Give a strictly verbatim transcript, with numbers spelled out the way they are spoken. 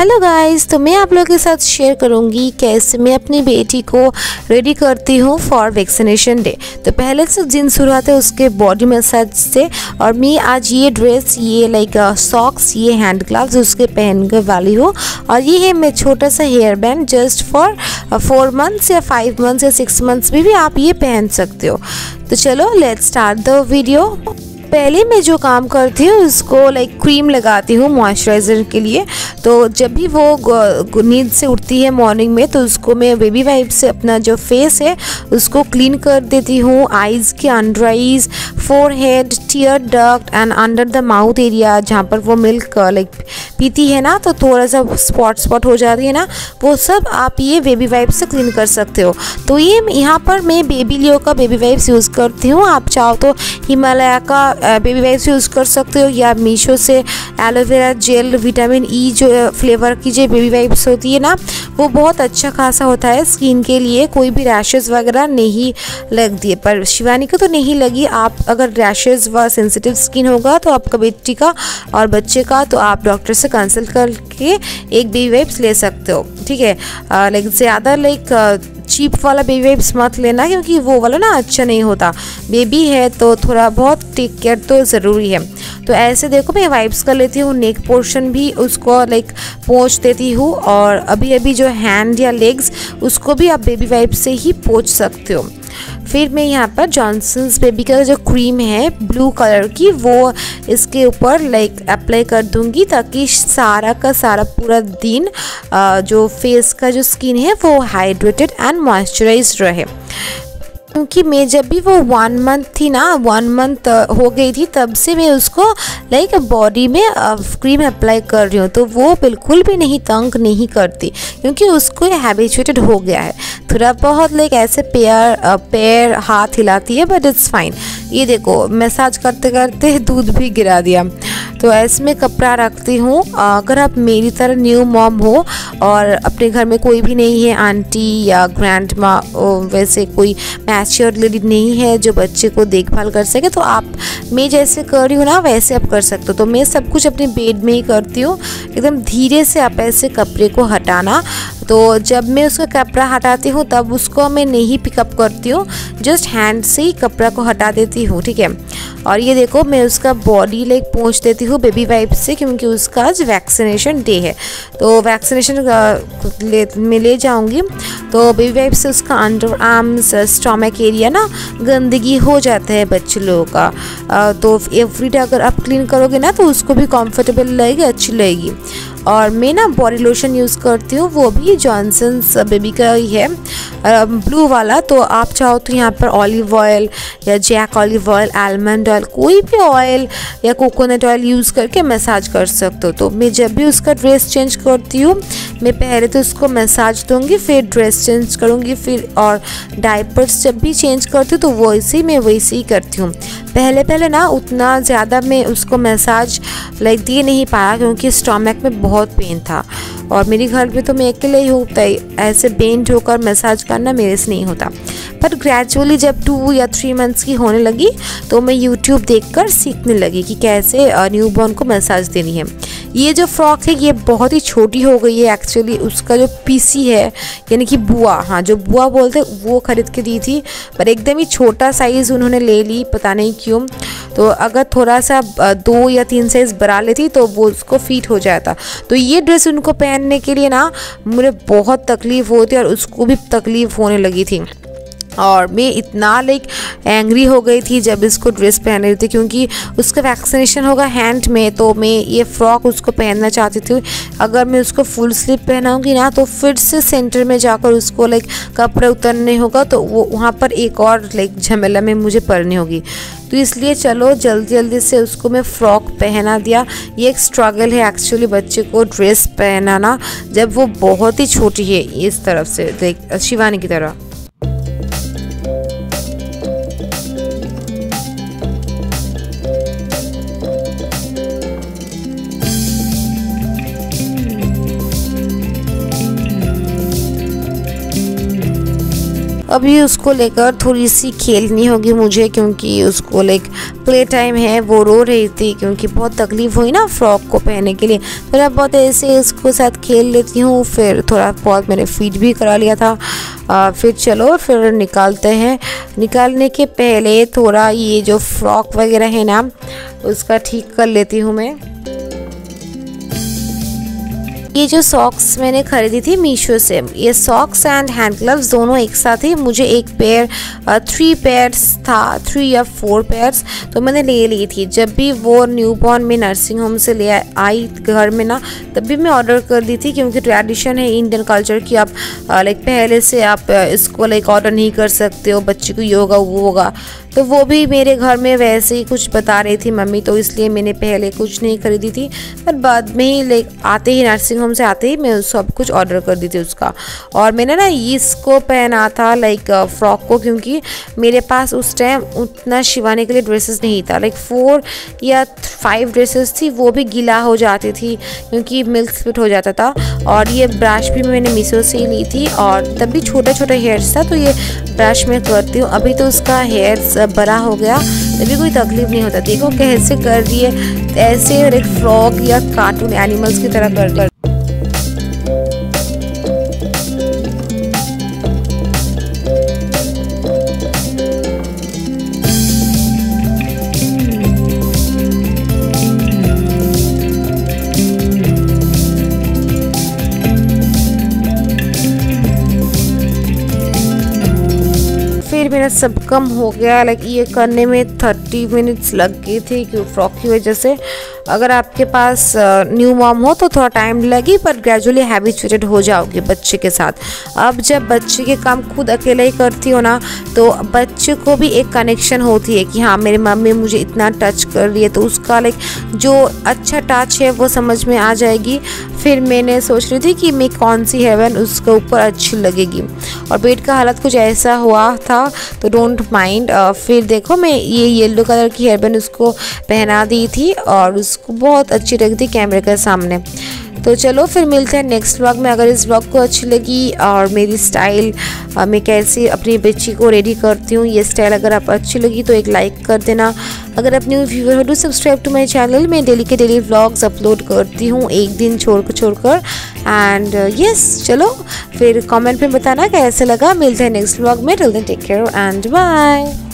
Hello guys, तो मैं आप लोगों के साथ शेयर करूंगी कैसे मैं अपनी बेटी को रेडी करती हूँ फॉर वैक्सीनेशन डे। तो पहले से दिन शुरुआत है उसके बॉडी मसाज से। और मैं आज ये ड्रेस, ये लाइक सॉक्स, ये हैंड ग्लव्स उसके पहन कर वाली हूँ। और ये है मैं छोटा सा hair band, just for four months या फाइव मंथ्स या सिक्स मंथ्स में भी आप ये पहन सकते हो। तो चलो लेट्स स्टार्ट द वीडियो। पहले मैं जो काम करती हूँ उसको लाइक क्रीम लगाती हूँ मॉइस्चराइज़र के लिए। तो जब भी वो नींद से उठती है मॉर्निंग में, तो उसको मैं बेबी वाइप से अपना जो फेस है उसको क्लीन कर देती हूँ। आइज़ के under eyes, forehead, tear duct and under the mouth area, जहाँ पर वो मिल्क लाइक पीती है ना, तो थोड़ा सा स्पॉट स्पॉट हो जाती है ना, वो सब आप ये बेबी वाइप से क्लीन कर सकते हो। तो ये यहाँ पर मैं बेबी लियो का बेबी वाइप्स यूज़ करती हूँ। आप चाहो तो हिमालय का बेबी वाइप्स यूज़ कर सकते हो, या मीशो से एलोवेरा जेल विटामिन ई जो फ्लेवर की जो बेबी वाइप्स होती है ना, वो बहुत अच्छा खासा होता है स्किन के लिए। कोई भी रैशेज़ वगैरह नहीं लगती है, पर शिवानी को तो नहीं लगी। आप अगर रैशेज़ व सेंसिटिव स्किन होगा तो आपका बेटी का और बच्चे का, तो आप डॉक्टर से कंसल्ट करके एक बेबी वाइप्स ले सकते हो, ठीक है। लाइक ज़्यादा लाइक चीप वाला बेबी वाइप्स मत लेना, क्योंकि वो वाला ना अच्छा नहीं होता। बेबी है तो थोड़ा बहुत टेक केयर तो ज़रूरी है। तो ऐसे देखो मैं वाइप्स कर लेती हूँ, नेक पोर्शन भी उसको लाइक पोंछ देती हूँ। और अभी अभी जो हैंड या लेग्स, उसको भी आप बेबी वाइप से ही पोंछ सकते हो। फिर मैं यहाँ पर जॉनसन्स बेबी का जो क्रीम है ब्लू कलर की, वो इसके ऊपर लाइक अप्लाई कर दूँगी, ताकि सारा का सारा पूरा दिन जो फेस का जो स्किन है वो हाइड्रेटेड एंड मॉइस्चराइज्ड रहे। क्योंकि मैं जब भी वो वन मंथ थी ना, वन मंथ हो गई थी, तब से मैं उसको लाइक बॉडी में क्रीम अप्लाई कर रही हूँ, तो वो बिल्कुल भी नहीं तंग नहीं करती, क्योंकि उसको हैबिचुएटेड हो गया है। थोड़ा बहुत लाइक ऐसे पैर पैर हाथ हिलाती है, बट इट्स फाइन। ये देखो मसाज करते करते दूध भी गिरा दिया। तो ऐसे में कपड़ा रखती हूँ। अगर आप मेरी तरह न्यू मॉम हो और अपने घर में कोई भी नहीं है, आंटी या ग्रैंड माँ, वैसे कोई मैच्योर लेडी नहीं है जो बच्चे को देखभाल कर सके, तो आप मैं जैसे कर रही हूँ ना वैसे आप कर सकते हो। तो मैं सब कुछ अपने बेड में ही करती हूँ। एकदम धीरे से आप ऐसे कपड़े को हटाना। तो जब मैं उसका कपड़ा हटाती हूँ तब उसको मैं नहीं पिकअप करती हूँ, जस्ट हैंड से ही कपड़ा को हटा देती हूँ, ठीक है। और ये देखो मैं उसका बॉडी लाइक पोंछ देती हूँ बेबी वाइप से, क्योंकि उसका आज वैक्सीनेशन डे है, तो वैक्सीनेशन ले मैं ले जाऊँगी। तो बेबी वाइप से उसका अंडर आर्म्स, स्टमक एरिया ना गंदगी हो जाता है बच्चे लोगों का, तो एवरी डे अगर आप क्लीन करोगे ना तो उसको भी कंफर्टेबल लगेगी, अच्छी लगेगी। और मैं ना बॉडी लोशन यूज़ करती हूँ, वो भी जॉनसन्स बेबी का ही है ब्लू वाला। तो आप चाहो तो यहाँ पर ऑलिव ऑयल या जैक ऑलिव ऑयल, आलमंड ऑयल, कोई भी ऑयल या कोकोनट ऑयल यूज़ करके मसाज कर सकते हो। तो मैं जब भी उसका ड्रेस चेंज करती हूँ, मैं पहले तो उसको मसाज दूँगी, फिर ड्रेस चेंज करूँगी, फिर और डायपर्स जब भी चेंज करती हूँ तो वैसे मैं वैसे ही करती हूँ। पहले पहले ना उतना ज़्यादा मैं उसको मसाज लाइक दे नहीं पाया, क्योंकि स्टमक में बहुत पेन था, और मेरे घर में तो मैं अकेले ही हूँ, ऐसे बेंड होकर मसाज करना मेरे से नहीं होता। पर ग्रेजुअली जब टू या थ्री मंथ्स की होने लगी, तो मैं यूट्यूब देखकर सीखने लगी कि कैसे न्यूबॉर्न को मसाज देनी है। ये जो फ्रॉक है ये बहुत ही छोटी हो गई है एक्चुअली। उसका जो पीसी है, यानी कि बुआ, हाँ जो बुआ बोलते वो ख़रीद के दी थी, पर एकदम ही छोटा साइज़ उन्होंने ले ली, पता नहीं क्यों। तो अगर थोड़ा सा दो या तीन साइज़ बड़ा लेती तो वो उसको फिट हो जाता। तो ये ड्रेस उनको पहनने के लिए ना मुझे बहुत तकलीफ़ होती, और उसको भी तकलीफ़ होने लगी थी। और मैं इतना लाइक एंग्री हो गई थी जब इसको ड्रेस पहन रही थी, क्योंकि उसका वैक्सीनेशन होगा हैंड में, तो मैं ये फ्रॉक उसको पहनना चाहती थी। अगर मैं उसको फुल स्लीव पहनाऊंगी ना, तो फिर से सेंटर में जाकर उसको लाइक कपड़े उतरने होगा, तो वो वहाँ पर एक और लाइक झमेला में मुझे पड़नी होगी। तो इसलिए चलो जल्दी जल्दी से उसको मैं फ़्रॉक पहना दिया। ये एक स्ट्रगल है एक्चुअली बच्चे को ड्रेस पहनाना, जब वो बहुत ही छोटी है इस तरफ से लाइक शिवानी की तरह। अभी उसको लेकर थोड़ी सी खेलनी होगी मुझे, क्योंकि उसको लाइक प्ले टाइम है। वो रो रही थी क्योंकि बहुत तकलीफ़ हुई ना फ्रॉक को पहने के लिए, थोड़ा बहुत ऐसे उसको साथ खेल लेती हूँ। फिर थोड़ा बहुत मैंने फीड भी करा लिया था। आ, फिर चलो फिर निकालते हैं। निकालने के पहले थोड़ा ये जो फ्रॉक वगैरह है ना उसका ठीक कर लेती हूँ मैं। ये जो सॉक्स मैंने खरीदी थी मीशो से, ये सॉक्स एंड हैंड ग्लव्स दोनों एक साथ ही, मुझे एक पेयर थ्री पेयर्स था, थ्री या फोर पेयर्स तो मैंने ले ली थी। जब भी वो न्यू बॉर्न में नर्सिंग होम से ले आई घर में ना, तब भी मैं ऑर्डर कर दी थी, क्योंकि ट्रेडिशन है इंडियन कल्चर की। आप लाइक पहले से आप इसको लाइक ऑर्डर नहीं कर सकते हो, बच्चे को ये होगा वो होगा। तो वो भी मेरे घर में वैसे ही कुछ बता रही थी मम्मी, तो इसलिए मैंने पहले कुछ नहीं खरीदी थी। पर बाद में ही लाइक आते ही नर्सिंग होम से आते ही मैं सब कुछ ऑर्डर कर दी थी उसका। और मैंने ना इसको पहना था लाइक फ्रॉक को, क्योंकि मेरे पास उस टाइम उतना सिवाने के लिए ड्रेसेस नहीं था। लाइक फोर या फाइव ड्रेसेस थी, वो भी गीला हो जाती थी क्योंकि मिल्क स्प्लिट हो जाता था। और ये ब्रश भी मैंने मीशो से ही ली थी, और तब भी छोटा छोटा हेयर्स था तो ये ब्रश में करती हूँ। अभी तो उसका हेयर्स बड़ा हो गया, तभी कोई तकलीफ नहीं होता। देखो कैसे कर दिए, ऐसे एक फ्रॉक या कार्टून एनिमल्स की तरह कर कर मेरा सब कम हो गया। लाइक ये करने में थर्टी मिनट्स लग गए थे क्यों फ्रॉक की वजह से। अगर आपके पास न्यू मॉम हो तो थोड़ा टाइम लगे, पर ग्रेजुअली हैबिचुएटेड हो जाओगे बच्चे के साथ। अब जब बच्चे के काम खुद अकेले ही करती हो ना, तो बच्चे को भी एक कनेक्शन होती है कि हाँ मेरी मम्मी मुझे इतना टच कर रही है, तो उसका लाइक जो अच्छा टच है वो समझ में आ जाएगी। फिर मैंने सोच रही थी कि मैं कौन सी हेवन उसके ऊपर अच्छी लगेगी, और बेड का हालत कुछ ऐसा हुआ था तो डोंट माइंड। फिर देखो मैं ये येलो कलर की हेयरबैंड उसको पहना दी थी और उसको बहुत अच्छी लगी थी कैमरे के सामने। तो चलो फिर मिलते हैं नेक्स्ट व्लॉग में। अगर इस व्लॉग को अच्छी लगी और मेरी स्टाइल मैं कैसे अपनी बच्ची को रेडी करती हूँ, ये स्टाइल अगर आप अच्छी लगी तो एक लाइक कर देना। अगर आप न्यू व्यूअर हो तो सब्सक्राइब टू माय चैनल। मैं डेली के डेली व्लॉग्स अपलोड करती हूँ, एक दिन छोड़कर छोड़कर। एंड यस, चलो फिर कमेंट में बताना कैसे लगा। मिलते हैं नेक्स्ट व्लॉग में। Till then take care and bye.